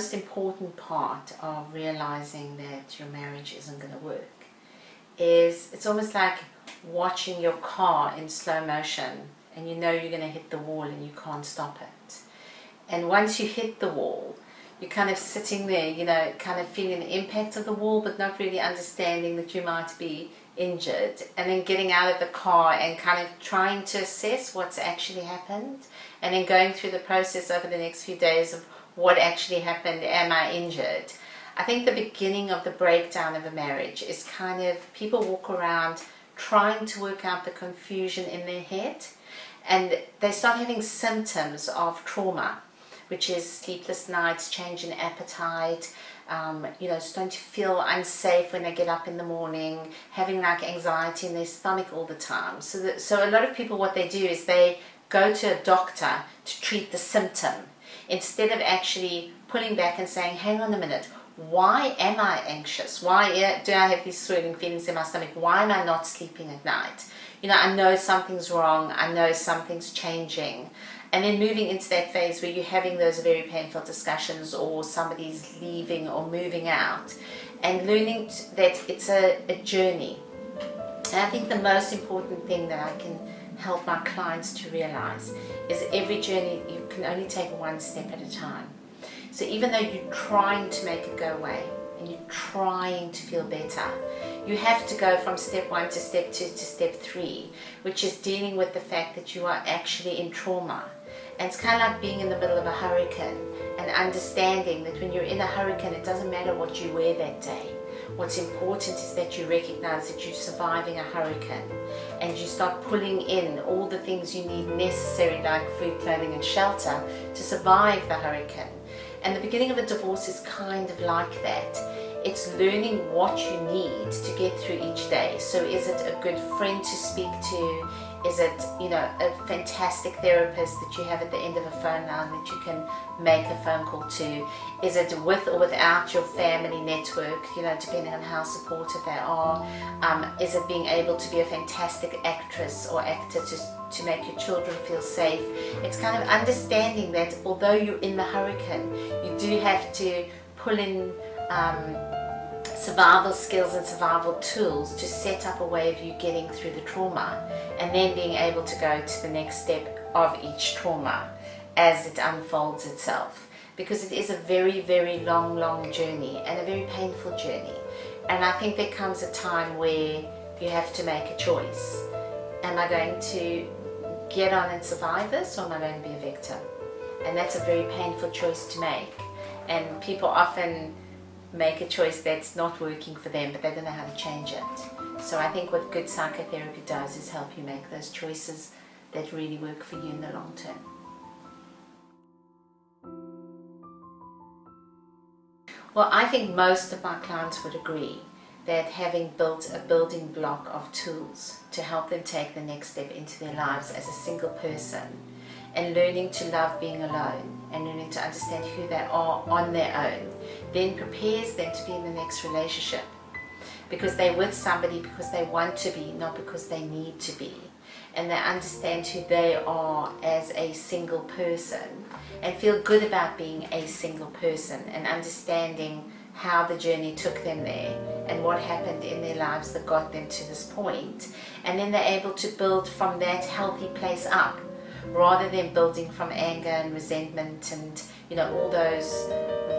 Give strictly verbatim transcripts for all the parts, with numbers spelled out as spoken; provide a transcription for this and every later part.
most important part of realizing that your marriage isn't going to work is it's almost like watching your car in slow motion, and you know you're going to hit the wall and you can't stop it. And once you hit the wall, you're kind of sitting there, you know, kind of feeling the impact of the wall, but not really understanding that you might be injured, and then getting out of the car and kind of trying to assess what's actually happened, and then going through the process over the next few days of what actually happened, am I injured? I think the beginning of the breakdown of a marriage is kind of people walk around trying to work out the confusion in their head, and they start having symptoms of trauma, which is sleepless nights, change in appetite, um, you know, starting to feel unsafe when they get up in the morning, having like anxiety in their stomach all the time. So, that, so a lot of people, what they do is they go to a doctor to treat the symptom instead of actually pulling back and saying, hang on a minute, why am I anxious? Why do I have these swirling feelings in my stomach? Why am I not sleeping at night? You know, I know something's wrong. I know something's changing. And then moving into that phase where you're having those very painful discussions, or somebody's leaving or moving out, and learning that it's a, a journey. And I think the most important thing that I can help my clients to realize is every journey, you can only take one step at a time. So even though you're trying to make it go away, and you're trying to feel better, you have to go from step one to step two to step three, which is dealing with the fact that you are actually in trauma. And it's kind of like being in the middle of a hurricane and understanding that when you're in a hurricane, it doesn't matter what you wear that day. What's important is that you recognize that you're surviving a hurricane, and you start pulling in all the things you need necessary, like food, clothing and shelter, to survive the hurricane. And the beginning of a divorce is kind of like that. It's learning what you need to get through each day. So is it a good friend to speak to? Is it, you know, a fantastic therapist that you have at the end of a phone line that you can make a phone call to? Is it with or without your family network, you know, depending on how supportive they are? Um, is it being able to be a fantastic actress or actor to, to make your children feel safe? It's kind of understanding that although you're in the hurricane, you do have to pull in um, survival skills and survival tools to set up a way of you getting through the trauma, and then being able to go to the next step of each trauma as it unfolds itself, because it is a very very long long journey, and a very painful journey. And I think there comes a time where you have to make a choice. Am I going to get on and survive this, or am I going to be a victim? And that's a very painful choice to make, and people often make a choice that's not working for them, but they don't know how to change it. So I think what good psychotherapy does is help you make those choices that really work for you in the long term. Well, I think most of my clients would agree that having built a building block of tools to help them take the next step into their lives as a single person, and learning to love being alone, and learning to understand who they are on their own, then prepares them to be in the next relationship, because they're with somebody because they want to be, not because they need to be. And they understand who they are as a single person, and feel good about being a single person, and understanding how the journey took them there and what happened in their lives that got them to this point. And then they're able to build from that healthy place up, rather than building from anger and resentment and, you know, all those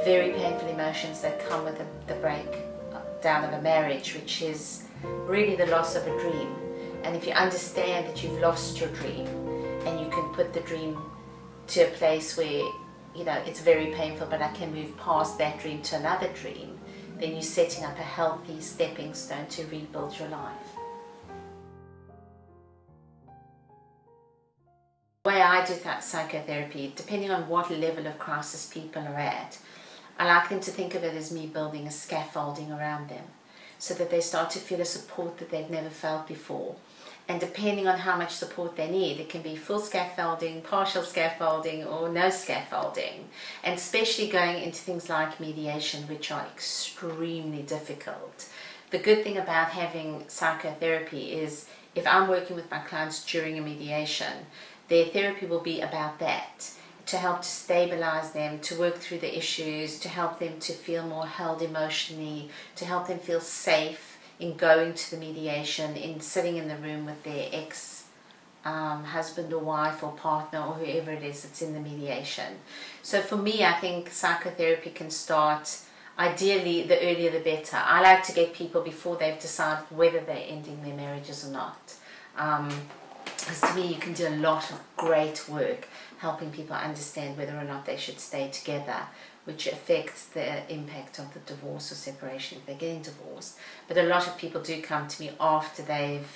very painful emotions that come with the, the breakdown of a marriage, which is really the loss of a dream. And if you understand that you've lost your dream, and you can put the dream to a place where, you know, it's very painful, but I can move past that dream to another dream, then you're setting up a healthy stepping stone to rebuild your life. The way I do that psychotherapy, depending on what level of crisis people are at, I like them to think of it as me building a scaffolding around them, so that they start to feel a support that they've never felt before. And depending on how much support they need, it can be full scaffolding, partial scaffolding, or no scaffolding. And especially going into things like mediation, which are extremely difficult. The good thing about having psychotherapy is, if I'm working with my clients during a mediation, their therapy will be about that, to help to stabilize them, to work through the issues, to help them to feel more held emotionally, to help them feel safe in going to the mediation, in sitting in the room with their ex um, husband or wife or partner or whoever it is that's in the mediation. So for me, I think psychotherapy can start ideally the earlier the better. I like to get people before they've decided whether they're ending their marriages or not. Um, because to me, you can do a lot of great work helping people understand whether or not they should stay together, which affects the impact of the divorce or separation if they're getting divorced. But a lot of people do come to me after they've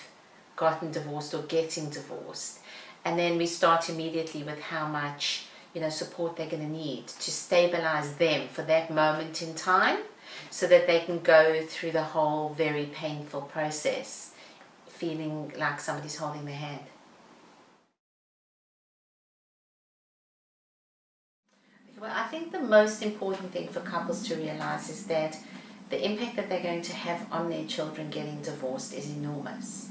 gotten divorced or getting divorced. And then we start immediately with how much you know, support they're going to need to stabilize them for that moment in time so that they can go through the whole very painful process feeling like somebody's holding their hand. Well, I think the most important thing for couples to realize is that the impact that they're going to have on their children getting divorced is enormous.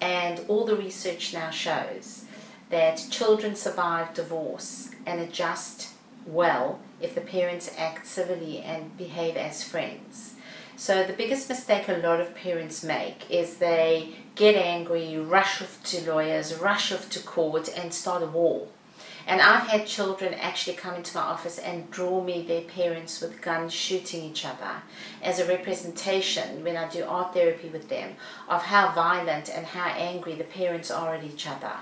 And all the research now shows that children survive divorce and adjust well if the parents act civilly and behave as friends. So the biggest mistake a lot of parents make is they get angry, rush off to lawyers, rush off to court and start a war. And I've had children actually come into my office and draw me their parents with guns shooting each other as a representation, when I do art therapy with them, of how violent and how angry the parents are at each other.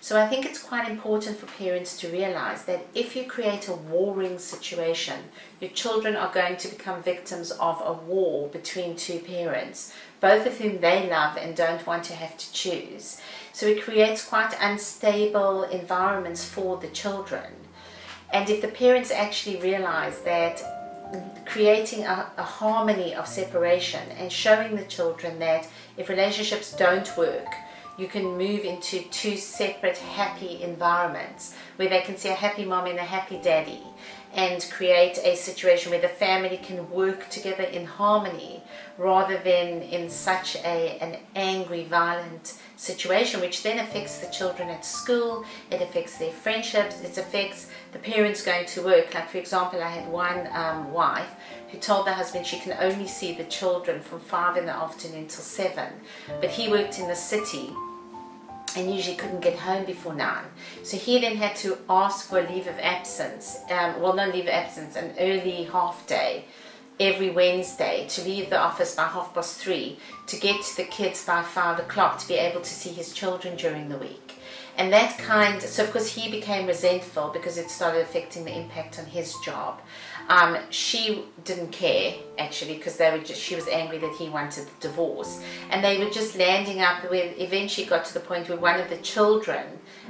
So I think it's quite important for parents to realize that if you create a warring situation, your children are going to become victims of a war between two parents, both of whom they love and don't want to have to choose. So it creates quite unstable environments for the children. And if the parents actually realize that creating a, a harmony of separation and showing the children that if relationships don't work, you can move into two separate happy environments where they can see a happy mom and a happy daddy and create a situation where the family can work together in harmony rather than in such a, an angry, violent situation, which then affects the children at school, it affects their friendships, it affects the parents going to work. Like, for example, I had one um, wife who told the husband she can only see the children from five in the afternoon till seven, but he worked in the city and usually couldn't get home before nine. So he then had to ask for a leave of absence, um, well not leave of absence, an early half day every Wednesday to leave the office by half past three to get to the kids by five o'clock to be able to see his children during the week. And that kind, so of course he became resentful because it started affecting the impact on his job. Um, she didn't care actually because they were just, she was angry that he wanted the divorce. And they were just landing up where eventually got to the point where one of the children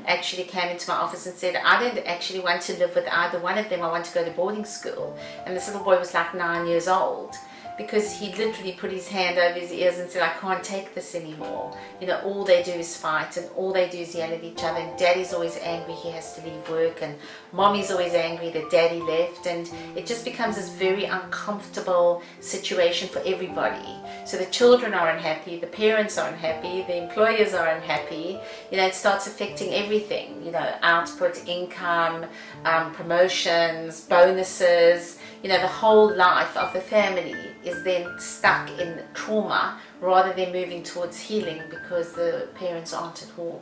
actually came into my office and said, I don't actually want to live with either one of them, I want to go to boarding school. And this little boy was like nine years old, because he literally put his hand over his ears and said, I can't take this anymore. You know, all they do is fight and all they do is yell at each other, and daddy's always angry he has to leave work, and mommy's always angry that daddy left, and it just becomes this very uncomfortable situation for everybody. So the children are unhappy, the parents are unhappy, the employers are unhappy. You know, it starts affecting everything, you know, output, income, um, promotions, bonuses, you know, the whole life of the family is then stuck in trauma rather than moving towards healing because the parents aren't at war.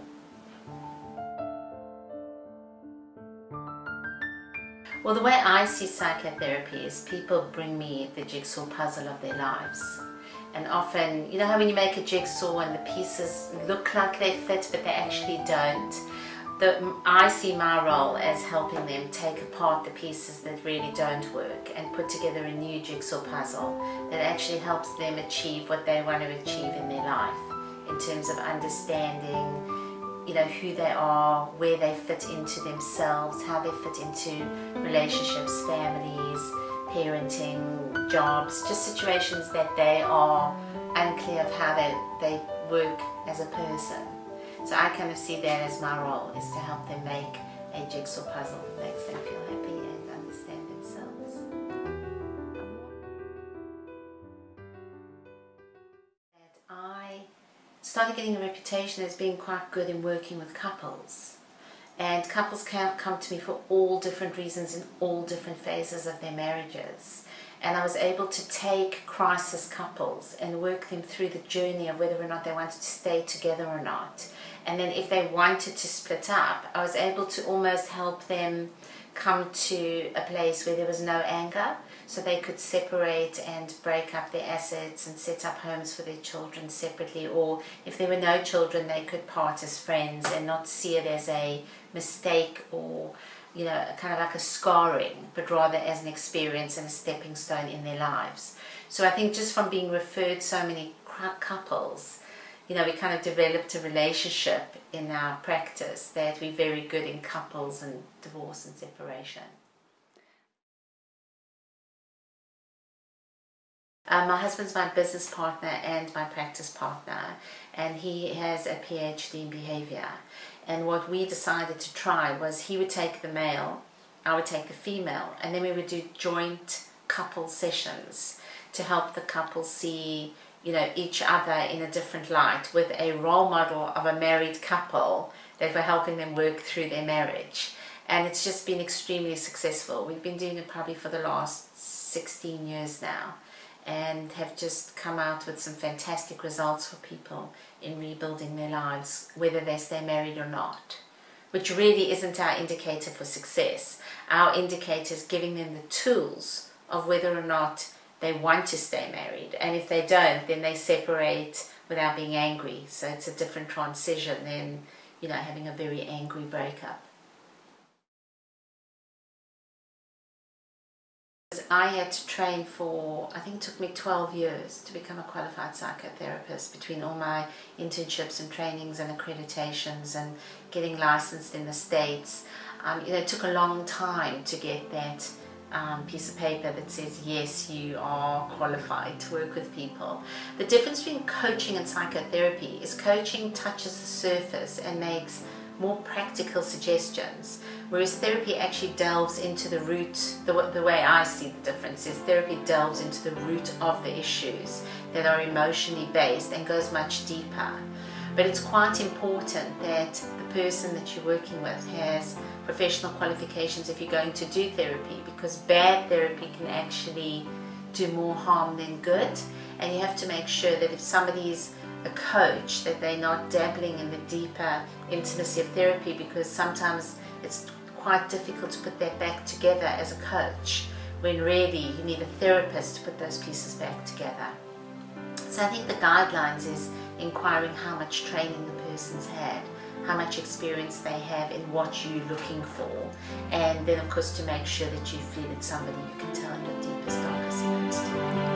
Well, the way I see psychotherapy is people bring me the jigsaw puzzle of their lives. And often, you know how when you make a jigsaw and the pieces look like they fit but they actually don't? The, I see my role as helping them take apart the pieces that really don't work and put together a new jigsaw puzzle that actually helps them achieve what they want to achieve in their life in terms of understanding, you know, who they are, where they fit into themselves, how they fit into relationships, families, parenting, jobs, just situations that they are unclear of how they, they work as a person. So I kind of see that as my role, is to help them make a jigsaw puzzle that makes them feel happy and understand themselves. And I started getting a reputation as being quite good in working with couples. And couples can come to me for all different reasons in all different phases of their marriages. And I was able to take crisis couples and work them through the journey of whether or not they wanted to stay together or not. And then if they wanted to split up, I was able to almost help them come to a place where there was no anger, so they could separate and break up their assets and set up homes for their children separately, or if there were no children, they could part as friends and not see it as a mistake or, you know, kind of like a scarring, but rather as an experience and a stepping stone in their lives. So I think just from being referred so many couples, you know, we kind of developed a relationship in our practice that we're very good in couples and divorce and separation. Uh, my husband's my business partner and my practice partner, and he has a P H D in behavior. And what we decided to try was he would take the male, I would take the female, and then we would do joint couple sessions to help the couple see, you know, each other in a different light, with a role model of a married couple that were helping them work through their marriage. And it's just been extremely successful. We've been doing it probably for the last sixteen years now, and have just come out with some fantastic results for people in rebuilding their lives, whether they stay married or not, which really isn't our indicator for success. Our indicator is giving them the tools of whether or not they want to stay married, and if they don't, then they separate without being angry. So it's a different transition than, you know, having a very angry breakup. I had to train for, I think it took me twelve years to become a qualified psychotherapist, between all my internships and trainings and accreditations and getting licensed in the States. Um, you know, it took a long time to get that um, piece of paper that says, yes, you are qualified to work with people. The difference between coaching and psychotherapy is coaching touches the surface and makes more practical suggestions, whereas therapy actually delves into the root. The, the way I see the difference is therapy delves into the root of the issues that are emotionally based and goes much deeper. But it's quite important that the person that you're working with has professional qualifications if you're going to do therapy, because bad therapy can actually do more harm than good. And you have to make sure that if somebody's a coach, that they're not dabbling in the deeper intimacy of therapy, because sometimes it's quite difficult to put that back together as a coach, when really you need a therapist to put those pieces back together. So I think the guidelines is inquiring how much training the person's had, how much experience they have in what you're looking for, and then of course to make sure that you feel it's somebody you can tell in your deepest, darkest secrets to.